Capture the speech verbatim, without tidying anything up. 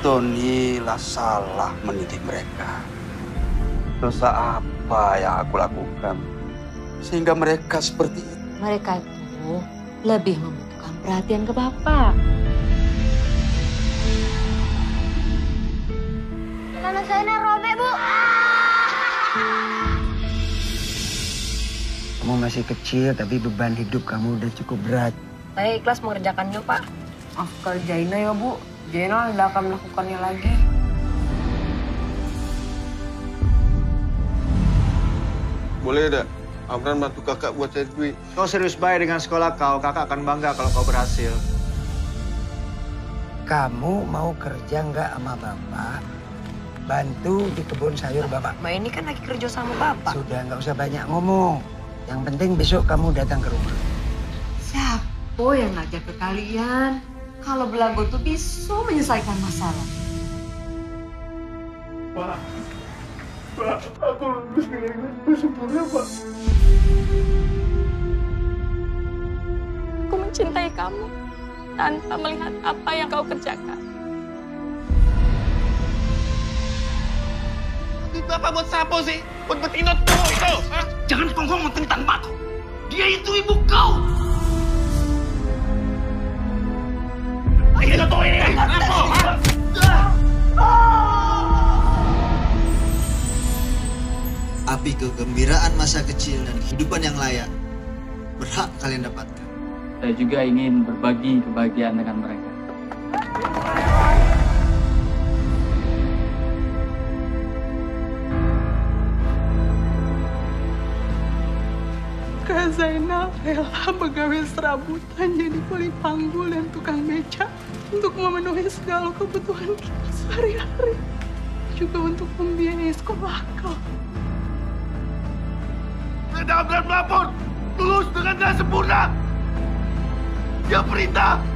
Tony lah salah mendidik mereka. Dosa apa yang aku lakukan sehingga mereka seperti itu? Mereka itu lebih membutuhkan perhatian ke Bapak. Tangan saya robek, Bu. Kamu masih kecil, tapi beban hidup kamu udah cukup berat. Saya ikhlas mengerjakannya, Pak. Maaf kerjainnya ya, Bu. Jaina tidak akan melakukannya lagi. Boleh tidak? Amran bantu kakak buat cari duit. Kau serius baik dengan sekolah kau, kakak akan bangga kalau kau berhasil. Kamu mau kerja nggak sama Bapak? Bantu di kebun sayur Bapak. Ma, ini kan lagi kerja sama Bapak. Sudah, nggak usah banyak ngomong. Yang penting besok kamu datang ke rumah. Siapa yang ngajak ke kalian? Kalau belagu tuh bisa menyelesaikan masalah. Pak, Pak, aku lulus dengan bersempurna, Pak. Aku mencintai kamu tanpa melihat apa yang kau kerjakan. Tapi Bapak buat sapo sih? Buat betinot kau itu? Hah? Jangan kongkong menteng tanpa aku. Dia itu ibu kau. Itu tuh ini! Apa? Api kegembiraan masa kecil dan kehidupan yang layak berhak kalian dapatkan. Saya juga ingin berbagi kebahagiaan dengan mereka. Kak Zainal rela pegawai serabutan jadi kuli panggul dan tukang beca untuk memenuhi segala kebutuhan kita sehari-hari. Juga untuk membiayai sekolah kau. Ada Amran melapor, lulus dengan tidak sempurna. Dia perintah